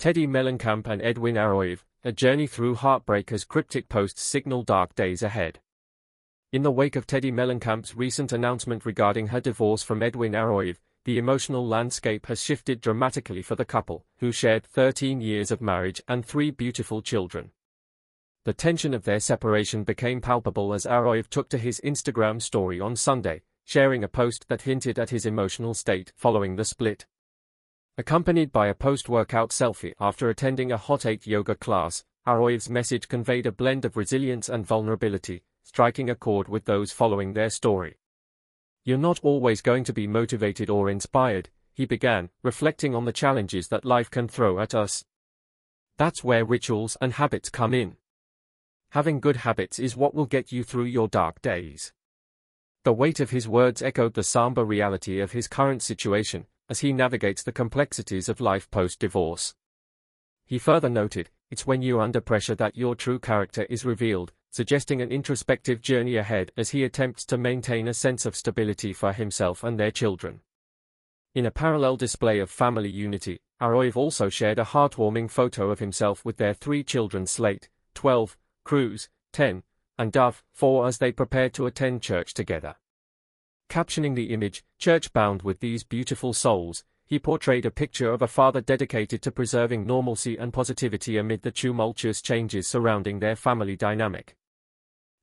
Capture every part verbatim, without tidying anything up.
Teddi Mellencamp and Edwin Arroyave, a journey through heartbreak as cryptic posts signal dark days ahead. In the wake of Teddi Mellencamp's recent announcement regarding her divorce from Edwin Arroyave, the emotional landscape has shifted dramatically for the couple, who shared thirteen years of marriage and three beautiful children. The tension of their separation became palpable as Arroyave took to his Instagram story on Sunday, sharing a post that hinted at his emotional state following the split. Accompanied by a post-workout selfie after attending a hot eight yoga class, Arroyave's message conveyed a blend of resilience and vulnerability, striking a chord with those following their story. "You're not always going to be motivated or inspired," he began, reflecting on the challenges that life can throw at us. "That's where rituals and habits come in. Having good habits is what will get you through your dark days." The weight of his words echoed the somber reality of his current situation, as he navigates the complexities of life post-divorce. He further noted, "It's when you're under pressure that your true character is revealed," suggesting an introspective journey ahead as he attempts to maintain a sense of stability for himself and their children. In a parallel display of family unity, Arroyave also shared a heartwarming photo of himself with their three children Slate, twelve, Cruz, ten, and Dove, four, as they prepared to attend church together. Captioning the image, "Church-bound with these beautiful souls," he portrayed a picture of a father dedicated to preserving normalcy and positivity amid the tumultuous changes surrounding their family dynamic.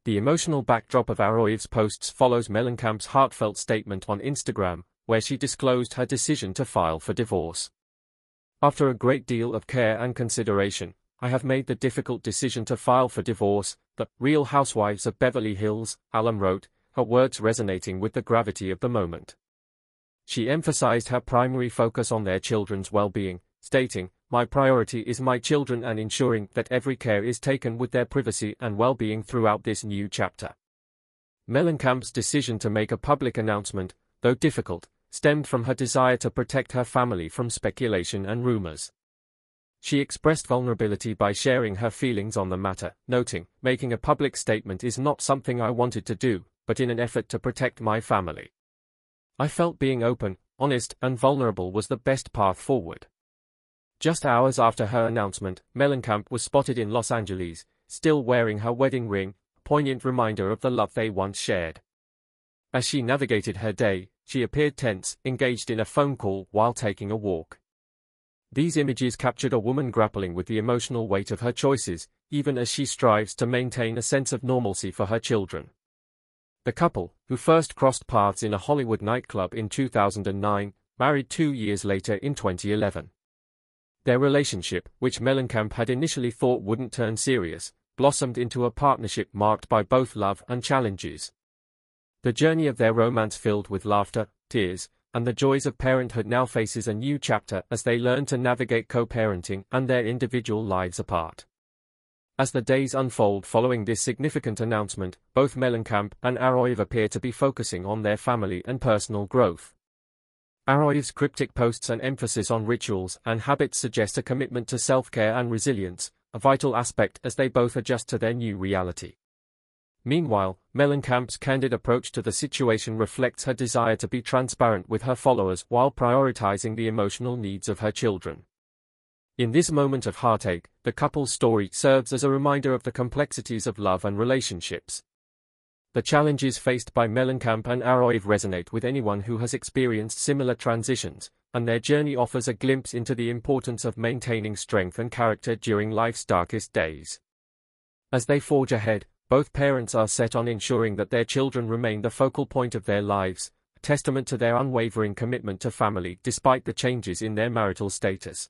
The emotional backdrop of Arroyave's posts follows Mellencamp's heartfelt statement on Instagram, where she disclosed her decision to file for divorce. "After a great deal of care and consideration, I have made the difficult decision to file for divorce," the Real Housewives of Beverly Hills alum wrote, her words resonating with the gravity of the moment. She emphasized her primary focus on their children's well-being, stating, "My priority is my children and ensuring that every care is taken with their privacy and well-being throughout this new chapter." Mellencamp's decision to make a public announcement, though difficult, stemmed from her desire to protect her family from speculation and rumors. She expressed vulnerability by sharing her feelings on the matter, noting, "Making a public statement is not something I wanted to do, but in an effort to protect my family, I felt being open, honest, and vulnerable was the best path forward." Just hours after her announcement, Mellencamp was spotted in Los Angeles, still wearing her wedding ring, a poignant reminder of the love they once shared. As she navigated her day, she appeared tense, engaged in a phone call while taking a walk. These images captured a woman grappling with the emotional weight of her choices, even as she strives to maintain a sense of normalcy for her children. The couple, who first crossed paths in a Hollywood nightclub in two thousand nine, married two years later in twenty eleven. Their relationship, which Mellencamp had initially thought wouldn't turn serious, blossomed into a partnership marked by both love and challenges. The journey of their romance, filled with laughter, tears, and the joys of parenthood, now faces a new chapter as they learn to navigate co-parenting and their individual lives apart. As the days unfold following this significant announcement, both Mellencamp and Arroyave appear to be focusing on their family and personal growth. Arroyave's cryptic posts and emphasis on rituals and habits suggest a commitment to self-care and resilience, a vital aspect as they both adjust to their new reality. Meanwhile, Mellencamp's candid approach to the situation reflects her desire to be transparent with her followers while prioritizing the emotional needs of her children. In this moment of heartache, the couple's story serves as a reminder of the complexities of love and relationships. The challenges faced by Mellencamp and Arroyave resonate with anyone who has experienced similar transitions, and their journey offers a glimpse into the importance of maintaining strength and character during life's darkest days. As they forge ahead, both parents are set on ensuring that their children remain the focal point of their lives, a testament to their unwavering commitment to family despite the changes in their marital status.